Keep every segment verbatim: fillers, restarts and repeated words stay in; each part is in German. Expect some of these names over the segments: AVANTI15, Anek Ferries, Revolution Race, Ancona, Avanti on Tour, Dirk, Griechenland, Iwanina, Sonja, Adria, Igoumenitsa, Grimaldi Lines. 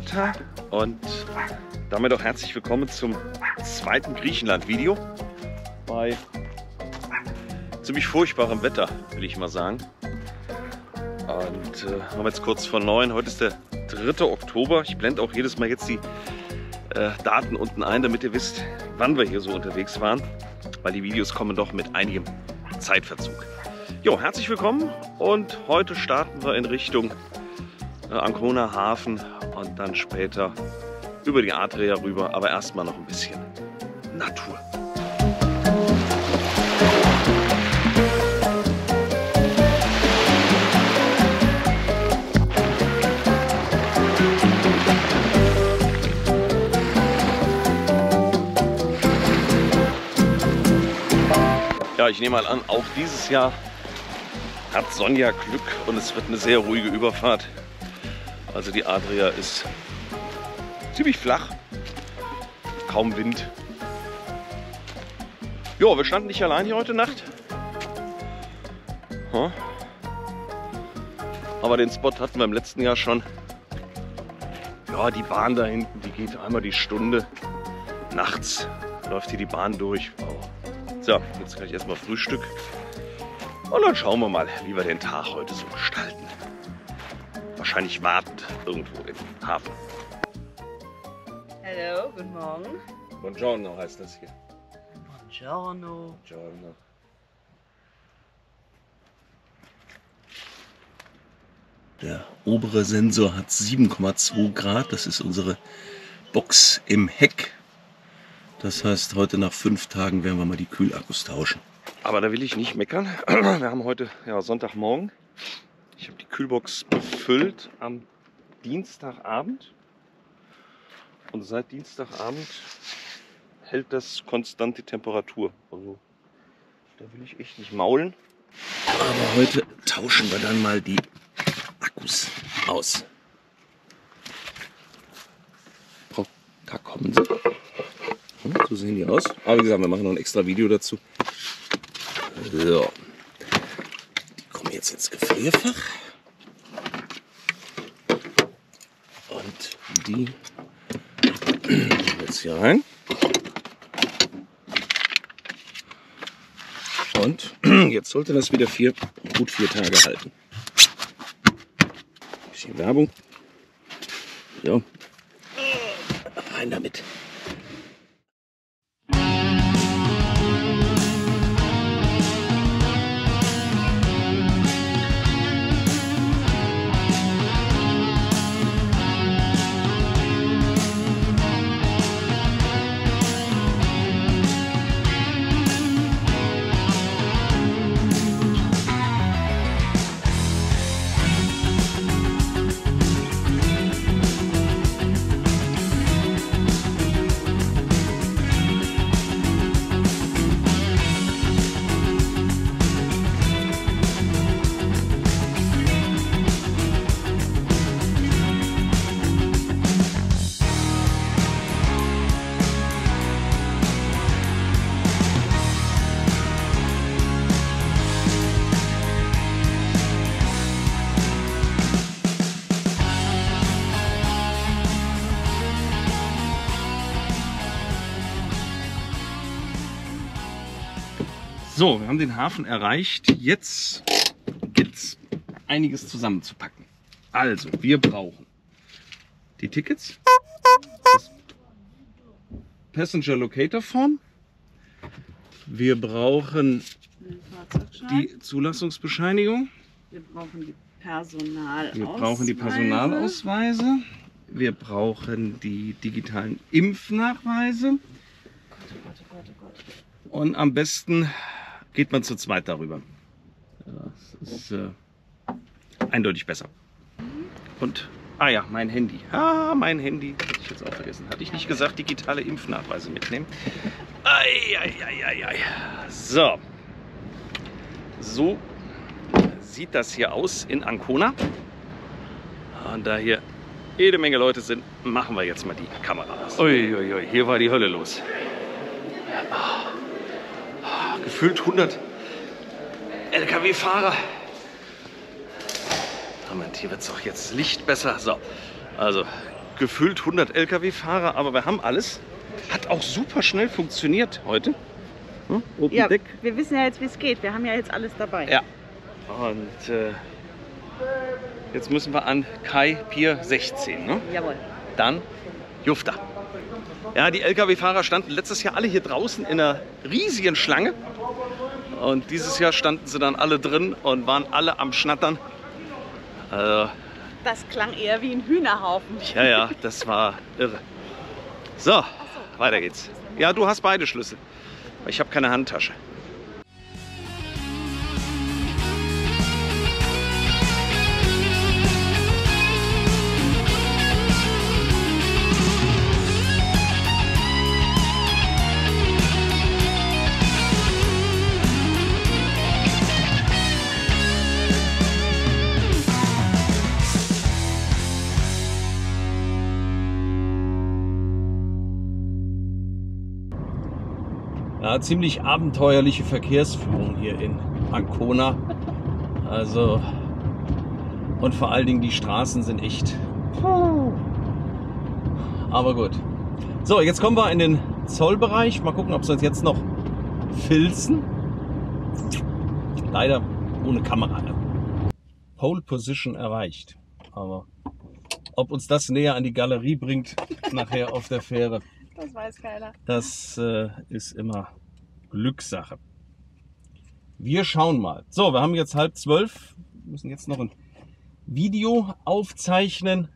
Karotta und damit auch herzlich willkommen zum zweiten Griechenland-Video. Bei ziemlich furchtbarem Wetter, will ich mal sagen. Und äh, haben jetzt kurz vor neun. Heute ist der dritte Oktober. Ich blende auch jedes Mal jetzt die äh, Daten unten ein, damit ihr wisst, wann wir hier so unterwegs waren. Weil die Videos kommen doch mit einigem Zeitverzug. Jo, herzlich willkommen und heute starten wir in Richtung äh, Ancona Hafen und dann später über die Adria rüber, aber erstmal noch ein bisschen Natur. Ja, ich nehme mal an, auch dieses Jahr hat Sonja Glück und es wird eine sehr ruhige Überfahrt. Also die Adria ist ziemlich flach, kaum Wind. Jo, wir standen nicht allein hier heute Nacht. Hm. Aber den Spot hatten wir im letzten Jahr schon. Ja, die Bahn da hinten, die geht einmal die Stunde. Nachts läuft hier die Bahn durch. Wow. So, jetzt gleich erstmal Frühstück. Und dann schauen wir mal, wie wir den Tag heute so gestalten. Wahrscheinlich wartend irgendwo im Hafen. Hallo, guten Morgen. Buongiorno heißt das hier. Buongiorno. Buongiorno. Der obere Sensor hat sieben Komma zwei Grad. Das ist unsere Box im Heck. Das heißt, heute nach fünf Tagen werden wir mal die Kühlakkus tauschen. Aber da will ich nicht meckern. Wir haben heute ja, Sonntagmorgen. Ich habe die Kühlbox befüllt am Dienstagabend. Und seit Dienstagabend hält das konstant die Temperatur. Also da will ich echt nicht maulen. Aber heute tauschen wir dann mal die Akkus aus. Oh, da kommen sie. So sehen die aus. Aber wie gesagt, wir machen noch ein extra Video dazu. So, die kommen jetzt ins Gefrierfach und die jetzt hier rein und jetzt sollte das wieder vier, gut vier Tage halten. Ein bisschen Werbung. So, rein damit. So, wir haben den Hafen erreicht. Jetzt gibt es einiges zusammenzupacken. Also, wir brauchen die Tickets, das Passenger Locator Form, wir brauchen die Zulassungsbescheinigung, wir brauchen die Personalausweise, wir brauchen, die Personalausweise. Wir brauchen die digitalen Impfnachweise und am besten geht man zu zweit darüber. Das ist äh, eindeutig besser. Und, ah ja, mein Handy. Ah, mein Handy. Hatte ich jetzt auch vergessen. Hatte ich nicht gesagt, digitale Impfnachweise mitnehmen. Ei, ei, ei, ei, ei. So. So sieht das hier aus in Ancona. Und da hier jede Menge Leute sind, machen wir jetzt mal die Kamera aus. Uiuiui, ui, hier war die Hölle los. Ah. Gefühlt hundert L K W-Fahrer. Moment, hier wird es doch jetzt Licht besser. So, also gefühlt hundert L K W-Fahrer, aber wir haben alles. Hat auch super schnell funktioniert heute. Hm? Open ja, Deck. Wir wissen ja jetzt, wie es geht. Wir haben ja jetzt alles dabei. Ja. Und äh, jetzt müssen wir an Kai Pier sechzehn. Ne? Jawohl. Dann Jufta. Ja, die L K W-Fahrer standen letztes Jahr alle hier draußen in einer riesigen Schlange. Und dieses Jahr standen sie dann alle drin und waren alle am Schnattern. Also, das klang eher wie ein Hühnerhaufen. Ja, ja, das war irre. So, so, weiter geht's. Ja, du hast beide Schlüssel. Ich habe keine Handtasche. Ja, ziemlich abenteuerliche Verkehrsführung hier in Ancona. Also, und vor allen Dingen die Straßen sind echt. Aber gut. So, jetzt kommen wir in den Zollbereich. Mal gucken, ob sie uns jetzt noch filzen. Leider ohne Kamera. Ne? Pole Position erreicht. Aber ob uns das näher an die Galerie bringt, nachher auf der Fähre. Das weiß keiner. Das äh, ist immer Glückssache. Wir schauen mal. So, wir haben jetzt halb zwölf. Wir müssen jetzt noch ein Video aufzeichnen,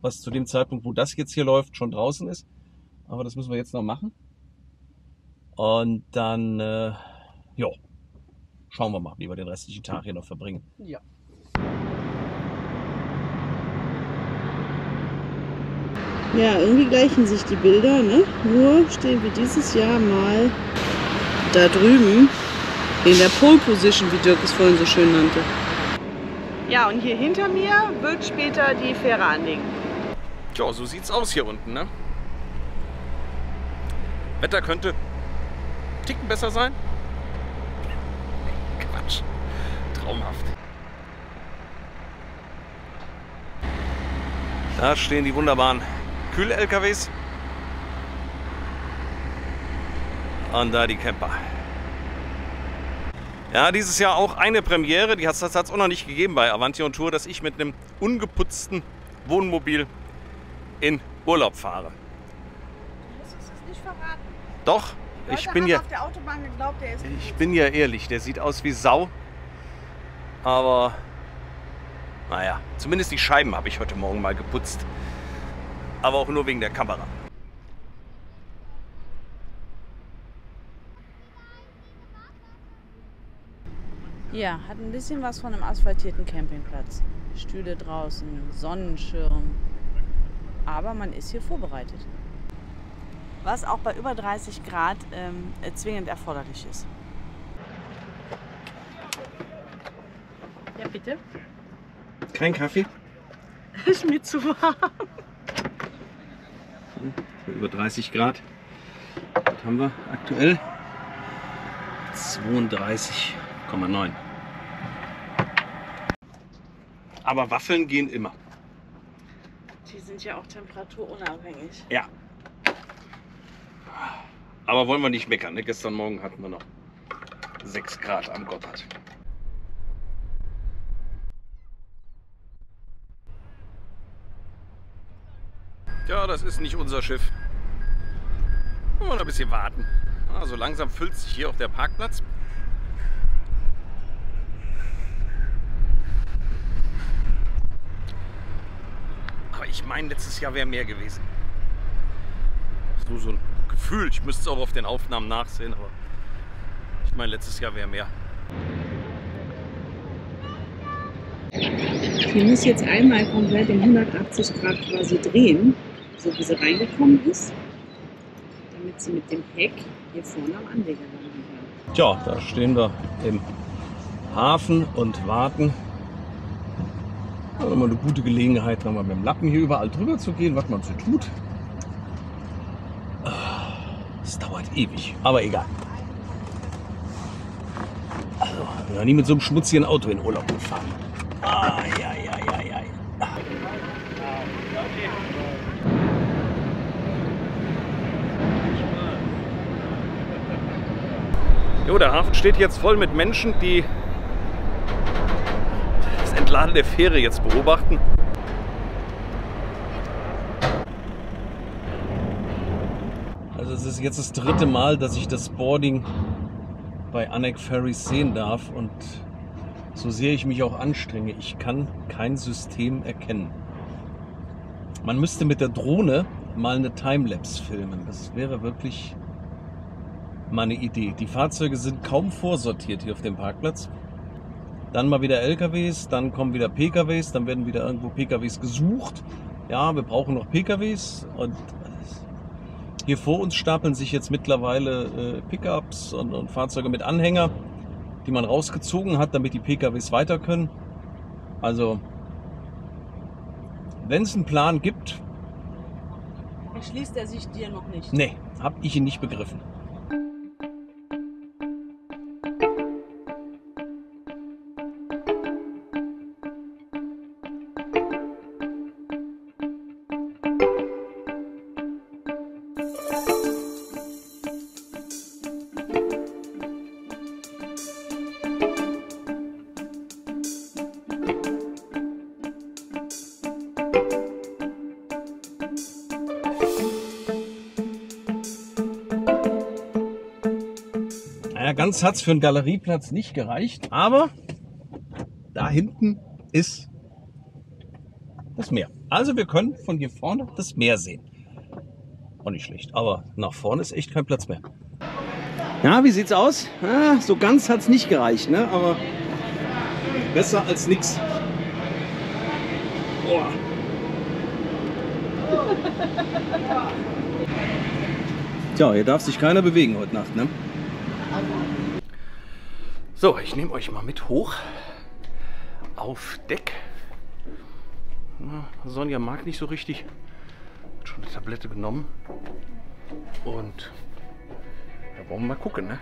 was zu dem Zeitpunkt, wo das jetzt hier läuft, schon draußen ist. Aber das müssen wir jetzt noch machen. Und dann äh, ja, schauen wir mal, wie wir den restlichen Tag hier noch verbringen. Ja. Ja, irgendwie gleichen sich die Bilder, ne? Nur stehen wir dieses Jahr mal da drüben in der Pole Position, wie Dirk es vorhin so schön nannte. Ja, und hier hinter mir wird später die Fähre anlegen. Tja, so sieht's aus hier unten, ne? Wetter könnte einen Ticken besser sein. Quatsch, traumhaft. Da stehen die wunderbaren Kühl-L K Ws und da die Camper. Ja, dieses Jahr auch eine Premiere, die hat es auch noch nicht gegeben bei Avanti on Tour, dass ich mit einem ungeputzten Wohnmobil in Urlaub fahre. Du musst es nicht verraten. Doch, die Leute ich bin haben ja auf der Autobahn geglaubt, der ist ich bin ja ehrlich, der sieht aus wie Sau, aber naja, zumindest die Scheiben habe ich heute Morgen mal geputzt. Aber auch nur wegen der Kamera. Ja, hat ein bisschen was von einem asphaltierten Campingplatz. Stühle draußen, Sonnenschirm. Aber man ist hier vorbereitet. Was auch bei über dreißig Grad ähm, zwingend erforderlich ist. Ja, bitte. Kein Kaffee? Ist mir zu warm. Über dreißig Grad. Was haben wir aktuell? zweiunddreißig Komma neun. Aber Waffeln gehen immer. Die sind ja auch temperaturunabhängig. Ja. Aber wollen wir nicht meckern, ne? Gestern Morgen hatten wir noch sechs Grad am Gotthard. Ja, das ist nicht unser Schiff. Wollen wir noch ein bisschen warten. Also langsam füllt sich hier auch der Parkplatz. Aber ich meine, letztes Jahr wäre mehr gewesen. Das ist nur so ein Gefühl. Ich müsste es auch auf den Aufnahmen nachsehen, aber ich meine, letztes Jahr wäre mehr. Wir müssen jetzt einmal komplett in hundertachtzig Grad quasi drehen, so wie sie reingekommen ist, damit sie mit dem Heck hier vorne am Anleger landen kann. Tja, da stehen wir im Hafen und warten. Das ist immer eine gute Gelegenheit, nochmal mit dem Lappen hier überall drüber zu gehen, was man so tut. Es dauert ewig, aber egal. Also, ich bin noch nie mit so einem schmutzigen Auto in Urlaub gefahren. Ah, ja, ja, ja, ja. Jo, der Hafen steht jetzt voll mit Menschen, die das Entladen der Fähre jetzt beobachten. Also es ist jetzt das dritte Mal, dass ich das Boarding bei Anek Ferries sehen darf, und so sehr ich mich auch anstrenge, ich kann kein System erkennen. Man müsste mit der Drohne mal eine Timelapse filmen. Das wäre wirklich meine Idee. Die Fahrzeuge sind kaum vorsortiert hier auf dem Parkplatz. Dann mal wieder L K Ws, dann kommen wieder P K Ws, dann werden wieder irgendwo P K Ws gesucht. Ja, wir brauchen noch P K Ws, und hier vor uns stapeln sich jetzt mittlerweile äh, Pickups und, und Fahrzeuge mit Anhänger, die man rausgezogen hat, damit die P K Ws weiter können. Also, wenn es einen Plan gibt, erschließt er sich dir noch nicht? Nee, habe ich ihn nicht begriffen. Ganz hat es für einen Galerieplatz nicht gereicht, aber da hinten ist das Meer. Also wir können von hier vorne das Meer sehen. Auch nicht schlecht, aber nach vorne ist echt kein Platz mehr. Na, wie sieht's aus? Ja, so ganz hat es nicht gereicht, ne? Aber besser als nichts. Boah. Tja, hier darf sich keiner bewegen heute Nacht, ne? So, ich nehme euch mal mit hoch auf Deck. Na, Sonja mag nicht so richtig. Hat schon eine Tablette genommen. Und da wollen wir mal gucken, ne?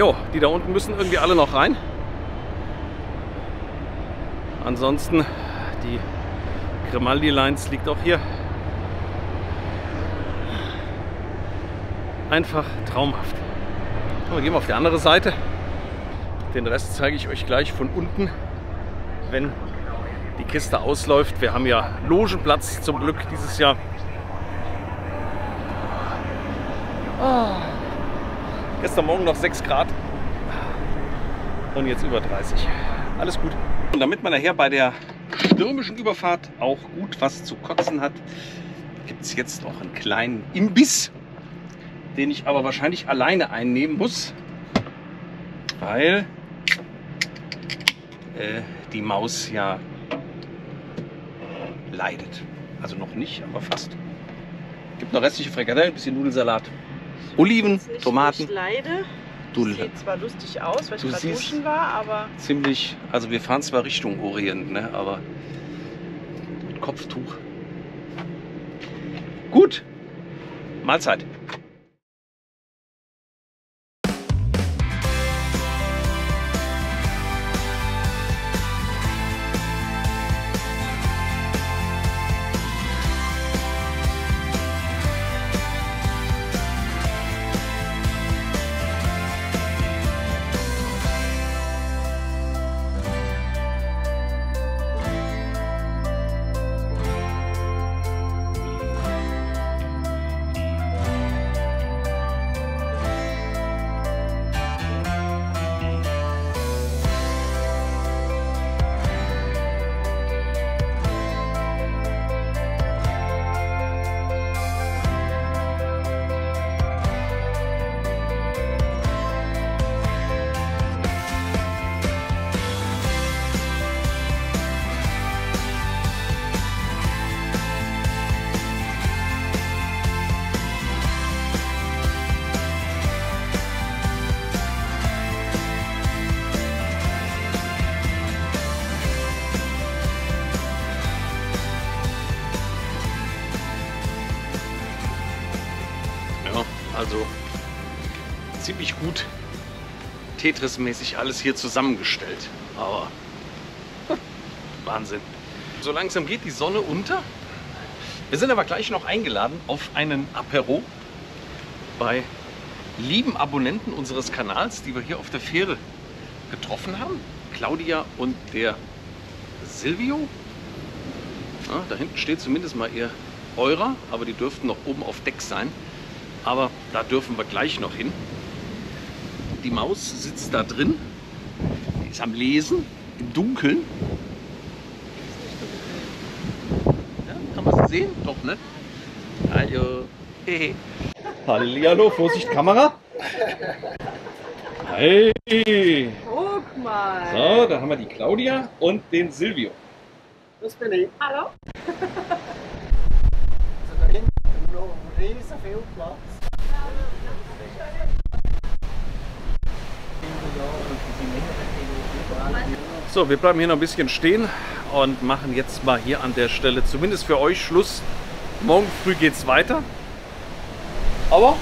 Jo, die da unten müssen irgendwie alle noch rein. Ansonsten, die Grimaldi Lines liegt auch hier. Einfach traumhaft. So, wir gehen auf die andere Seite. Den Rest zeige ich euch gleich von unten, wenn die Kiste ausläuft. Wir haben ja Logenplatz zum Glück dieses Jahr. Oh. Gestern Morgen noch sechs Grad und jetzt über dreißig. Alles gut. Und damit man nachher bei der stürmischen Überfahrt auch gut was zu kotzen hat, gibt es jetzt noch einen kleinen Imbiss, den ich aber wahrscheinlich alleine einnehmen muss, weil äh, die Maus ja leidet. Also noch nicht, aber fast. Gibt noch restliche Frikadellen, ein bisschen Nudelsalat. Oliven, ich Tomaten. Ich leide. Du, sieht zwar lustig aus, weil ich gerade duschen war, aber... Ziemlich, also wir fahren zwar Richtung Orient, ne, aber mit Kopftuch. Gut, Mahlzeit. ziemlich gut Tetris-mäßig alles hier zusammengestellt. Aber Wahnsinn. So langsam geht die Sonne unter. Wir sind aber gleich noch eingeladen auf einen Apero bei lieben Abonnenten unseres Kanals, die wir hier auf der Fähre getroffen haben. Claudia und der Silvio. Ja, da hinten steht zumindest mal ihr Eurer, aber die dürften noch oben auf Deck sein. Aber da dürfen wir gleich noch hin. Die Maus sitzt da drin, die ist am Lesen, im Dunkeln. Ja, kann man sie sehen? Doch, ne? Hallo. Hey. Hallihallo, Vorsicht, Kamera. Hey. Guck mal. So, da haben wir die Claudia und den Silvio. Das bin ich. Hallo. Also da hinten ist noch riesen viel Platz. So, wir bleiben hier noch ein bisschen stehen und machen jetzt mal hier an der Stelle zumindest für euch Schluss. Morgen früh geht's weiter. Aber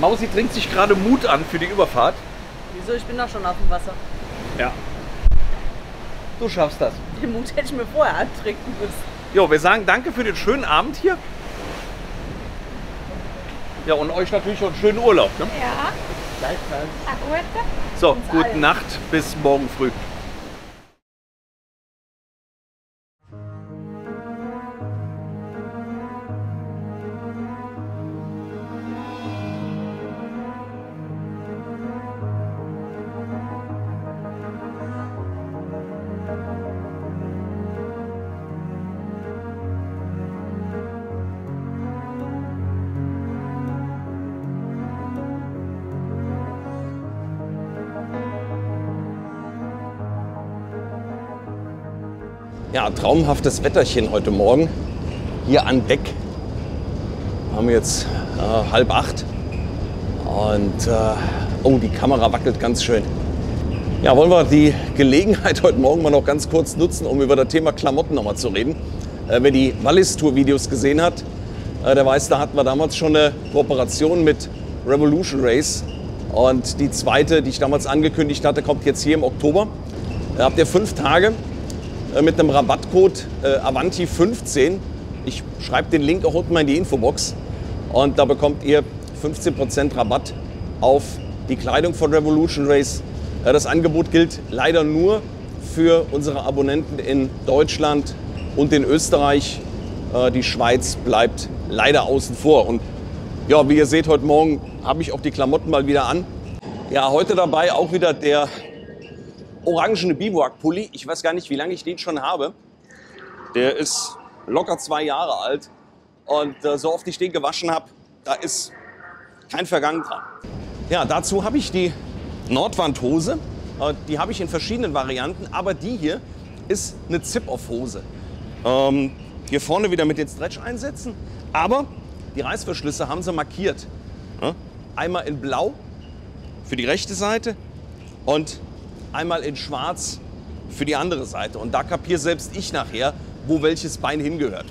Mausi trinkt sich gerade Mut an für die Überfahrt. Wieso? Ich bin doch schon auf dem Wasser. Ja. Du schaffst das. Den Mut hätte ich mir vorher antrinken müssen. Jo, wir sagen danke für den schönen Abend hier. Ja, und euch natürlich einen schönen Urlaub. Ne? Ja. So, gute Nacht, bis morgen früh. Ja, traumhaftes Wetterchen heute Morgen hier an Deck. Wir haben jetzt äh, halb acht und äh, oh, die Kamera wackelt ganz schön. Ja, wollen wir die Gelegenheit heute Morgen mal noch ganz kurz nutzen, um über das Thema Klamotten nochmal zu reden. Äh, wer die Wallis-Tour-Videos gesehen hat, äh, der weiß, da hatten wir damals schon eine Kooperation mit Revolution Race. Und die zweite, die ich damals angekündigt hatte, kommt jetzt hier im Oktober. Da habt ihr fünf Tage. Mit einem Rabattcode äh, Avanti fünfzehn. Ich schreibe den Link auch unten mal in die Infobox. Und da bekommt ihr fünfzehn Prozent Rabatt auf die Kleidung von Revolution Race. Äh, das Angebot gilt leider nur für unsere Abonnenten in Deutschland und in Österreich. Äh, die Schweiz bleibt leider außen vor. Und ja, wie ihr seht, heute Morgen habe ich auch die Klamotten mal wieder an. Ja, heute dabei auch wieder der orangene Biwak-Pulli. Ich weiß gar nicht, wie lange ich den schon habe. Der ist locker zwei Jahre alt. Und äh, so oft ich den gewaschen habe, da ist kein Vergang dran. Ja, dazu habe ich die Nordwandhose. Äh, die habe ich in verschiedenen Varianten. Aber die hier ist eine Zip-Off-Hose. Ähm, hier vorne wieder mit den Stretch einsetzen. Aber die Reißverschlüsse haben sie markiert. Ja? Einmal in blau für die rechte Seite und einmal in schwarz für die andere Seite. Und da kapiere selbst ich nachher, wo welches Bein hingehört.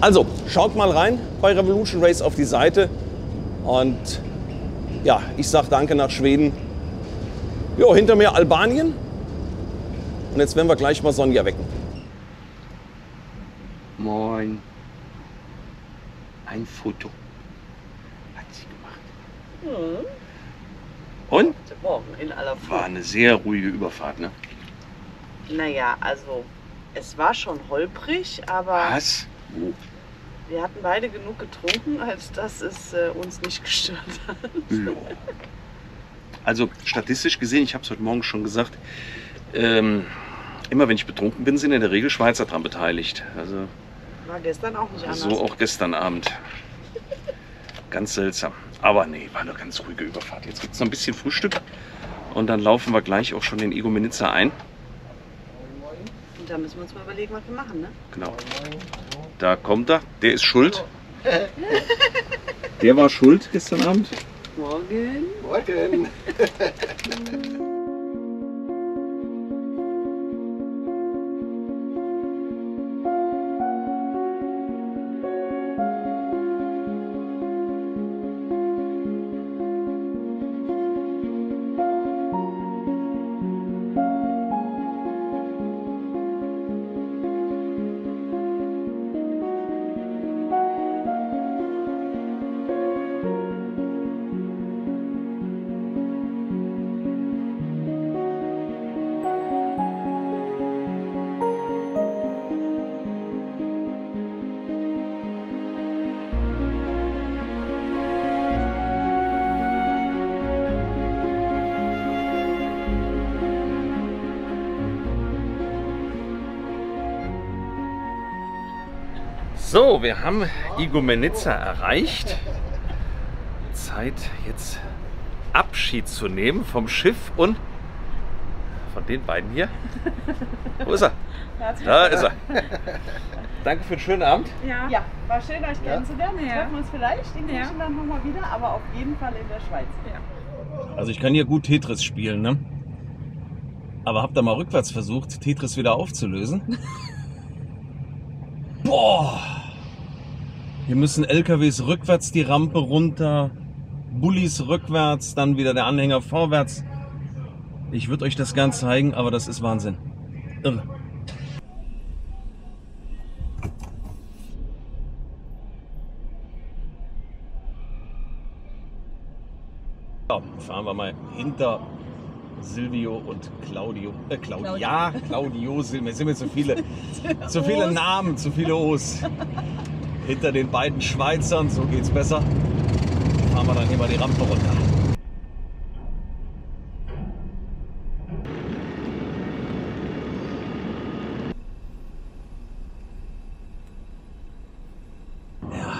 Also, schaut mal rein bei Revolution Race auf die Seite. Und ja, ich sage danke nach Schweden. Jo, hinter mir Albanien. Und jetzt werden wir gleich mal Sonja wecken. Moin. Ein Foto hat sie gemacht. Mhm. Und? In aller Früh. War eine sehr ruhige Überfahrt, ne? Naja, also es war schon holprig, aber was? Wir hatten beide genug getrunken, als dass es äh, uns nicht gestört hat. No. Also statistisch gesehen, ich habe es heute Morgen schon gesagt, ähm, immer wenn ich betrunken bin, sind in der Regel Schweizer daran beteiligt. Also war gestern auch nicht anders. So auch gestern Abend. Ganz seltsam. Aber nee, war eine ganz ruhige Überfahrt. Jetzt gibt es noch ein bisschen Frühstück und dann laufen wir gleich auch schon in Igoumenitsa ein. Und da müssen wir uns mal überlegen, was wir machen, ne? Genau. Da kommt er, der ist schuld. Der war schuld gestern Abend. Morgen. Morgen. So, wir haben Igoumenitsa erreicht. Zeit jetzt Abschied zu nehmen vom Schiff und von den beiden hier. Wo ist er? Da ist er. Danke für den schönen Abend. Ja, ja, war schön, euch kennenzulernen. Ja. Treffen wir uns vielleicht in Griechenland nochmal wieder, aber auf jeden Fall in der Schweiz. Ja. Also ich kann hier gut Tetris spielen, ne? Aber habt ihr mal rückwärts versucht, Tetris wieder aufzulösen? Boah! Hier müssen L K Ws rückwärts die Rampe runter, Bullis rückwärts, dann wieder der Anhänger vorwärts. Ich würde euch das gern zeigen, aber das ist Wahnsinn. Irre. Ja, fahren wir mal hinter Silvio und Claudio, äh Claudia, Claudio, Silvio, es sind mir zu viele, zu viele Namen, zu viele O's. Hinter den beiden Schweizern, so geht's besser, fahren wir dann hier mal die Rampe runter. Ja,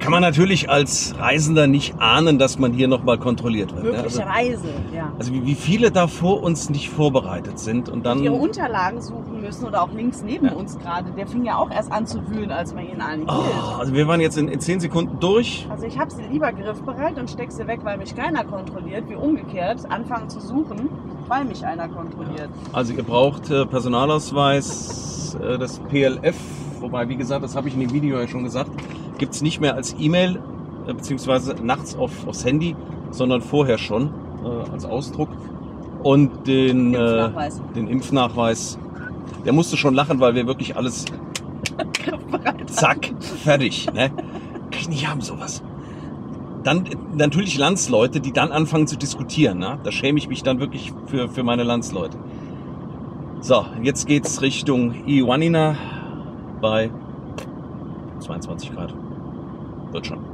kann man natürlich als Reisender nicht ahnen, dass man hier nochmal kontrolliert wird. Möglicherweise, ja. Also, also wie, wie viele da vor uns nicht vorbereitet sind und dann... Und ihre Unterlagen suchen müssen oder auch links neben ja. uns gerade. Der fing ja auch erst an zu wühlen, als man ihn anhielt. Oh, also wir waren jetzt in, in zehn Sekunden durch. Also ich habe sie lieber griffbereit und stecke sie weg, weil mich keiner kontrolliert, wie umgekehrt anfangen zu suchen, weil mich einer kontrolliert. Also ihr braucht äh, Personalausweis, äh, das P L F, wobei, wie gesagt, das habe ich in dem Video ja schon gesagt, gibt es nicht mehr als E-Mail, äh, beziehungsweise nachts auf, aufs Handy, sondern vorher schon äh, als Ausdruck. Und den Impfnachweis. Äh, den Impfnachweis. Der musste schon lachen, weil wir wirklich alles zack, fertig. Ne? Kann ich nicht haben, sowas. Dann natürlich Landsleute, die dann anfangen zu diskutieren. Ne? Da schäme ich mich dann wirklich für, für meine Landsleute. So, jetzt geht's Richtung Iwanina bei zweiundzwanzig Grad. Wird schon.